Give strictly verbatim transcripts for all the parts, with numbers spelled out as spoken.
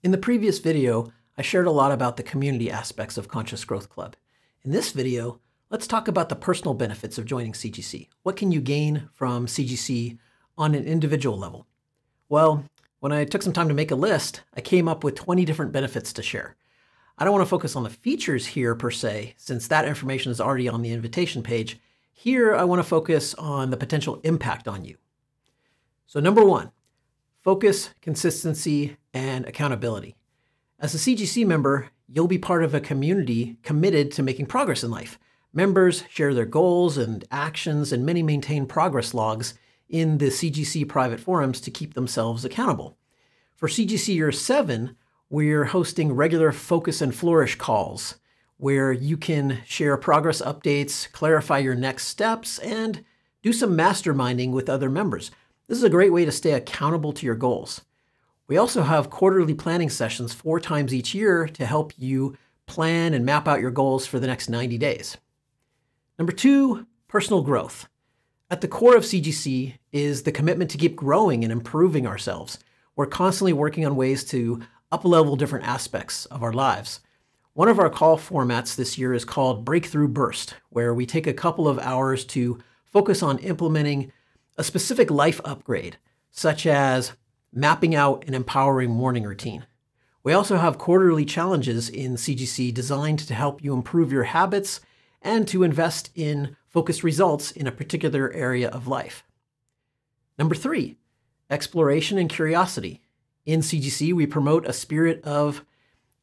In the previous video, I shared a lot about the community aspects of Conscious Growth Club. In this video, let's talk about the personal benefits of joining C G C. What can you gain from C G C on an individual level? Well, when I took some time to make a list, I came up with twenty different benefits to share. I don't want to focus on the features here per se, since that information is already on the invitation page. Here, I want to focus on the potential impact on you. So number one, focus, consistency, and accountability. As a C G C member, you'll be part of a community committed to making progress in life. Members share their goals and actions, and many maintain progress logs in the C G C private forums to keep themselves accountable. For C G C Year seven, we're hosting regular Focus and Flourish calls, where you can share progress updates, clarify your next steps, and do some masterminding with other members. This is a great way to stay accountable to your goals. We also have quarterly planning sessions four times each year to help you plan and map out your goals for the next ninety days. Number two, personal growth. At the core of C G C is the commitment to keep growing and improving ourselves. We're constantly working on ways to up-level different aspects of our lives. One of our call formats this year is called Breakthrough Burst, where we take a couple of hours to focus on implementing a specific life upgrade, such as mapping out an empowering morning routine. We also have quarterly challenges in C G C designed to help you improve your habits and to invest in focused results in a particular area of life. Number three, exploration and curiosity. In C G C, we promote a spirit of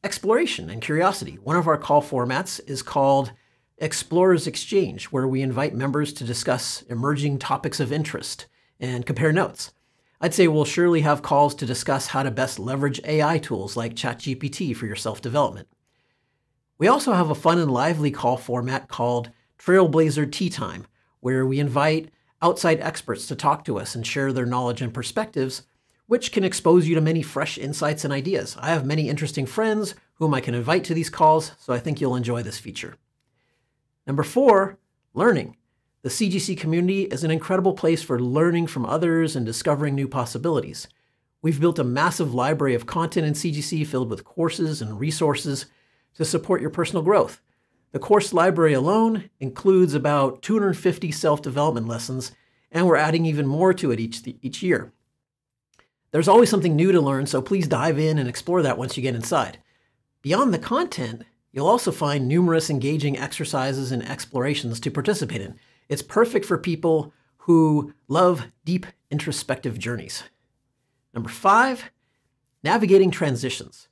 exploration and curiosity. One of our call formats is called Explorers Exchange, where we invite members to discuss emerging topics of interest and compare notes. I'd say we'll surely have calls to discuss how to best leverage A I tools like ChatGPT for your self-development. We also have a fun and lively call format called Trailblazer Tea Time, where we invite outside experts to talk to us and share their knowledge and perspectives, which can expose you to many fresh insights and ideas. I have many interesting friends whom I can invite to these calls, so I think you'll enjoy this feature. Number four, learning. The C G C community is an incredible place for learning from others and discovering new possibilities. We've built a massive library of content in C G C filled with courses and resources to support your personal growth. The course library alone includes about two hundred fifty self-development lessons, and we're adding even more to it each, each year. There's always something new to learn, so please dive in and explore that once you get inside. Beyond the content, you'll also find numerous engaging exercises and explorations to participate in. It's perfect for people who love deep introspective journeys. Number five, navigating transitions.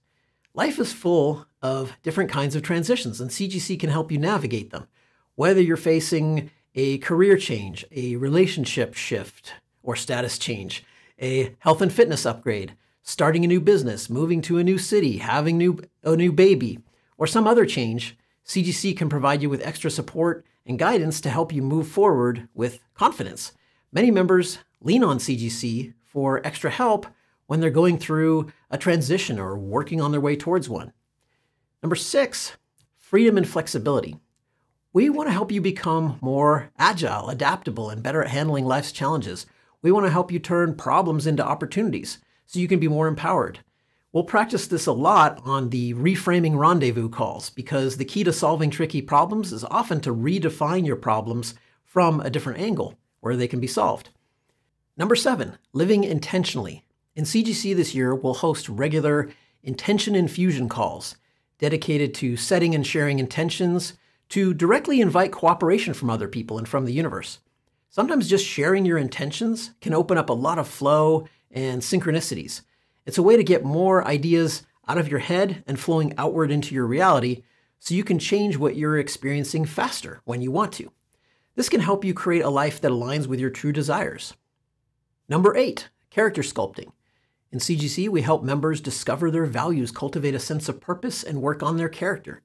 Life is full of different kinds of transitions, and C G C can help you navigate them. Whether you're facing a career change, a relationship shift or status change, a health and fitness upgrade, starting a new business, moving to a new city, having new, a new baby, or some other change, C G C can provide you with extra support and guidance to help you move forward with confidence. Many members lean on C G C for extra help when they're going through a transition or working on their way towards one. Number six, freedom and flexibility. We want to help you become more agile, adaptable, and better at handling life's challenges. We want to help you turn problems into opportunities so you can be more empowered. We'll practice this a lot on the Reframing Rendezvous calls, because the key to solving tricky problems is often to redefine your problems from a different angle where they can be solved. Number seven, living intentionally. In C G C this year, we'll host regular Intention Infusion calls dedicated to setting and sharing intentions to directly invite cooperation from other people and from the universe. Sometimes just sharing your intentions can open up a lot of flow and synchronicities. It's a way to get more ideas out of your head and flowing outward into your reality, so you can change what you're experiencing faster when you want to. This can help you create a life that aligns with your true desires. Number eight, character sculpting. In C G C, we help members discover their values, cultivate a sense of purpose, and work on their character.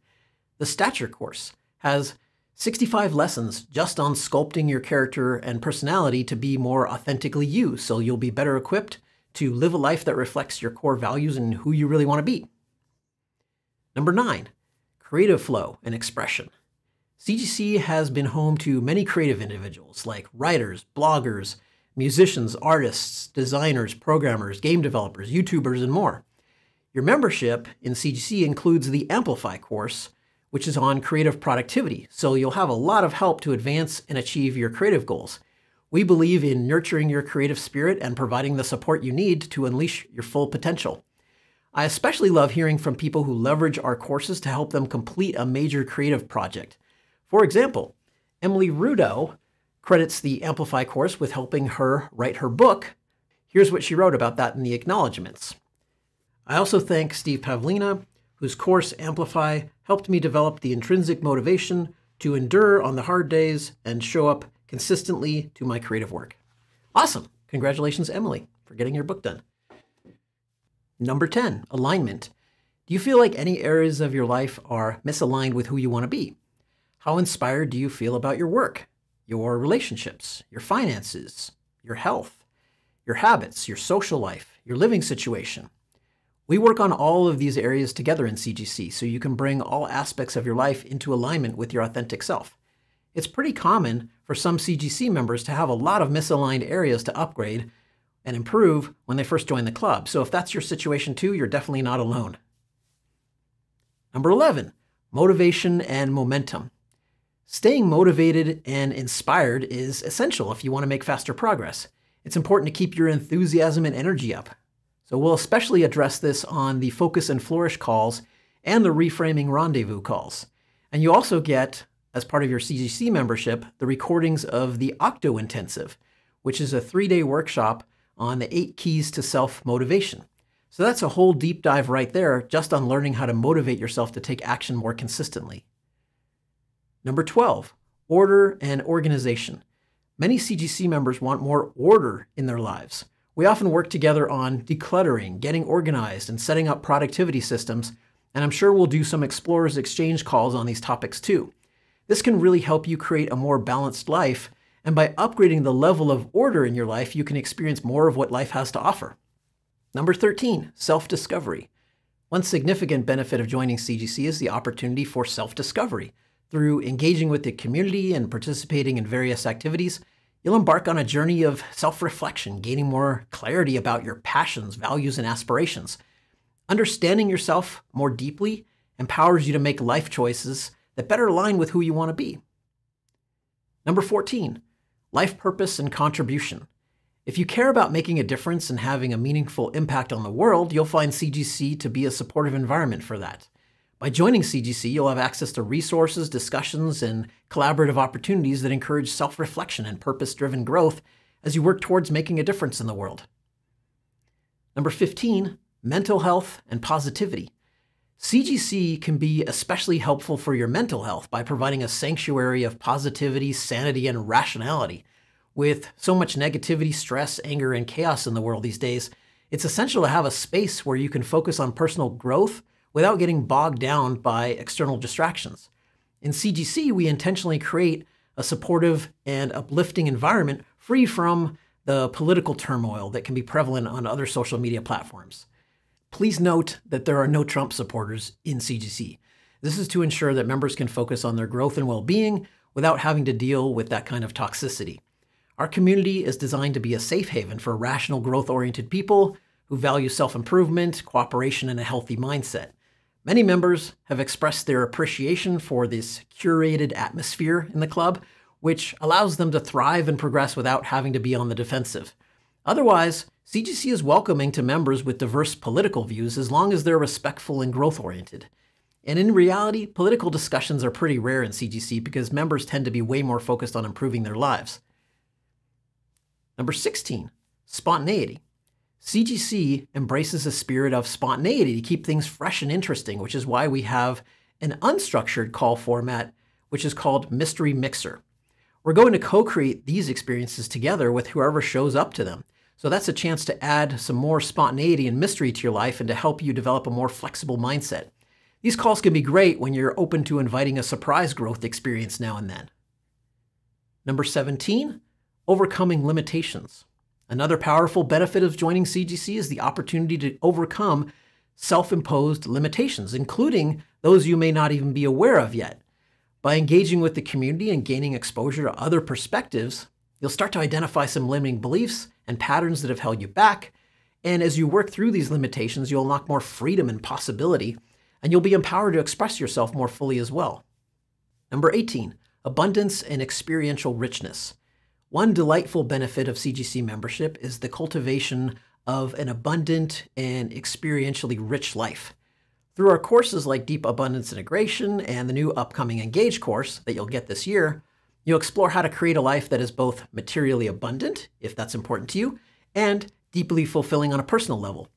The Stature course has sixty-five lessons just on sculpting your character and personality to be more authentically you, so you'll be better equipped to live a life that reflects your core values and who you really want to be. Number nine, creative flow and expression. C G C has been home to many creative individuals like writers, bloggers, musicians, artists, designers, programmers, game developers, YouTubers, and more. Your membership in C G C includes the Amplify course, which is on creative productivity, so you'll have a lot of help to advance and achieve your creative goals. We believe in nurturing your creative spirit and providing the support you need to unleash your full potential. I especially love hearing from people who leverage our courses to help them complete a major creative project. For example, Emily Rudeau credits the Amplify course with helping her write her book. Here's what she wrote about that in the acknowledgments. I also thank Steve Pavlina, whose course Amplify helped me develop the intrinsic motivation to endure on the hard days and show up consistently to my creative work. Awesome. Congratulations, Emily, for getting your book done. Number ten, alignment. Do you feel like any areas of your life are misaligned with who you want to be? How inspired do you feel about your work, your relationships, your finances, your health, your habits, your social life, your living situation? We work on all of these areas together in C G C, so you can bring all aspects of your life into alignment with your authentic self. It's pretty common for some C G C members to have a lot of misaligned areas to upgrade and improve when they first join the club. So if that's your situation too, you're definitely not alone. Number eleven, motivation and momentum. Staying motivated and inspired is essential if you want to make faster progress. It's important to keep your enthusiasm and energy up. So we'll especially address this on the Focus and Flourish calls and the Reframing Rendezvous calls. And you also get, as part of your C G C membership, the recordings of the Octo-Intensive, which is a three-day workshop on the eight keys to self-motivation. So that's a whole deep dive right there just on learning how to motivate yourself to take action more consistently. Number twelve, order and organization. Many C G C members want more order in their lives. We often work together on decluttering, getting organized, and setting up productivity systems, and I'm sure we'll do some Explorers Exchange calls on these topics too. This can really help you create a more balanced life, and by upgrading the level of order in your life, you can experience more of what life has to offer. Number thirteen, self-discovery. One significant benefit of joining C G C is the opportunity for self-discovery. Through engaging with the community and participating in various activities, you'll embark on a journey of self-reflection, gaining more clarity about your passions, values, and aspirations. Understanding yourself more deeply empowers you to make life choices that better align with who you want to be. Number fourteen, life purpose and contribution. If you care about making a difference and having a meaningful impact on the world, you'll find C G C to be a supportive environment for that. By joining C G C, you'll have access to resources, discussions, and collaborative opportunities that encourage self-reflection and purpose-driven growth as you work towards making a difference in the world. Number fifteen, mental health and positivity. C G C can be especially helpful for your mental health by providing a sanctuary of positivity, sanity, and rationality. With so much negativity, stress, anger, and chaos in the world these days, it's essential to have a space where you can focus on personal growth without getting bogged down by external distractions. In C G C, we intentionally create a supportive and uplifting environment free from the political turmoil that can be prevalent on other social media platforms. Please note that there are no Trump supporters in C G C. This is to ensure that members can focus on their growth and well-being without having to deal with that kind of toxicity. Our community is designed to be a safe haven for rational, growth-oriented people who value self-improvement, cooperation, and a healthy mindset. Many members have expressed their appreciation for this curated atmosphere in the club, which allows them to thrive and progress without having to be on the defensive. Otherwise, C G C is welcoming to members with diverse political views as long as they're respectful and growth-oriented. And in reality, political discussions are pretty rare in C G C because members tend to be way more focused on improving their lives. Number sixteen, spontaneity. C G C embraces a spirit of spontaneity to keep things fresh and interesting, which is why we have an unstructured call format, which is called Mystery Mixer. We're going to co-create these experiences together with whoever shows up to them. So that's a chance to add some more spontaneity and mystery to your life and to help you develop a more flexible mindset. These calls can be great when you're open to inviting a surprise growth experience now and then. Number seventeen, overcoming limitations. Another powerful benefit of joining C G C is the opportunity to overcome self-imposed limitations, including those you may not even be aware of yet. By engaging with the community and gaining exposure to other perspectives, you'll start to identify some limiting beliefs and patterns that have held you back, And as you work through these limitations, you'll unlock more freedom and possibility, and you'll be empowered to express yourself more fully as well. Number eighteen, abundance and experiential richness. One delightful benefit of C G C membership is the cultivation of an abundant and experientially rich life. Through our courses like Deep Abundance Integration and the new upcoming Engage course that you'll get this year, you'll explore how to create a life that is both materially abundant, if that's important to you, and deeply fulfilling on a personal level.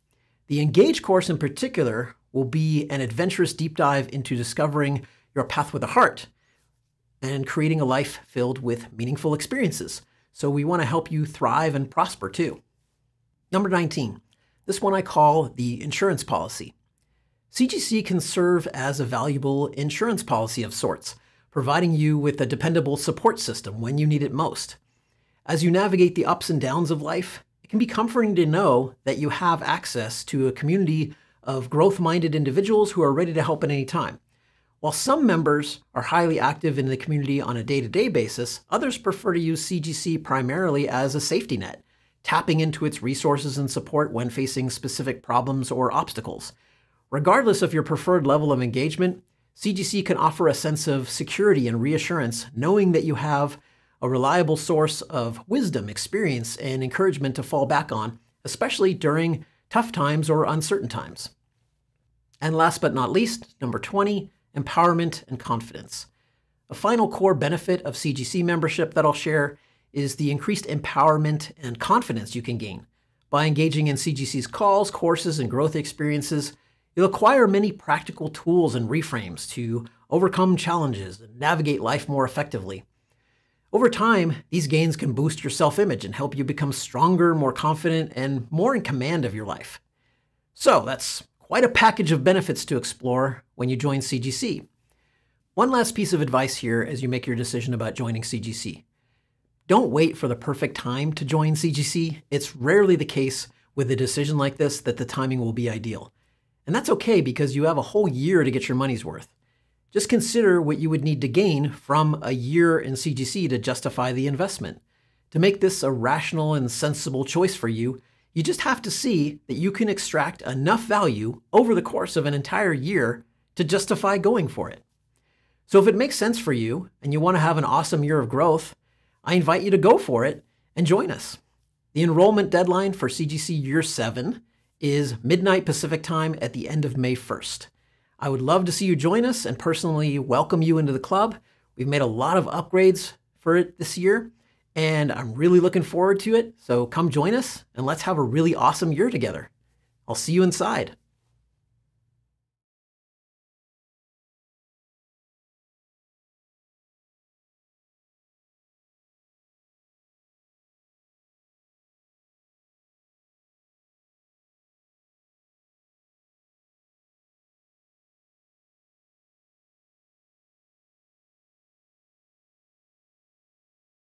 The Engage course in particular will be an adventurous deep dive into discovering your path with a heart and creating a life filled with meaningful experiences. So we want to help you thrive and prosper too. Number nineteen, this one I call the insurance policy. C G C can serve as a valuable insurance policy of sorts, providing you with a dependable support system when you need it most. As you navigate the ups and downs of life, it can be comforting to know that you have access to a community of growth-minded individuals who are ready to help at any time. While some members are highly active in the community on a day-to-day basis, others prefer to use C G C primarily as a safety net, tapping into its resources and support when facing specific problems or obstacles. Regardless of your preferred level of engagement, C G C can offer a sense of security and reassurance, knowing that you have a reliable source of wisdom, experience, and encouragement to fall back on, especially during tough times or uncertain times. And last but not least, number twenty, empowerment and confidence. A final core benefit of C G C membership that I'll share is the increased empowerment and confidence you can gain. By engaging in C G C's calls, courses, and growth experiences, you'll acquire many practical tools and reframes to overcome challenges and navigate life more effectively. Over time, these gains can boost your self-image and help you become stronger, more confident, and more in command of your life. So that's quite a package of benefits to explore when you join C G C. One last piece of advice here as you make your decision about joining C G C. Don't wait for the perfect time to join C G C. It's rarely the case with a decision like this that the timing will be ideal. And that's okay because you have a whole year to get your money's worth. Just consider what you would need to gain from a year in C G C to justify the investment. To make this a rational and sensible choice for you, you just have to see that you can extract enough value over the course of an entire year to justify going for it. So if it makes sense for you and you want to have an awesome year of growth, I invite you to go for it and join us. The enrollment deadline for C G C Year seven is midnight Pacific time at the end of May first. I would love to see you join us and personally welcome you into the club. We've made a lot of upgrades for it this year, and I'm really looking forward to it. So come join us and let's have a really awesome year together. I'll see you inside.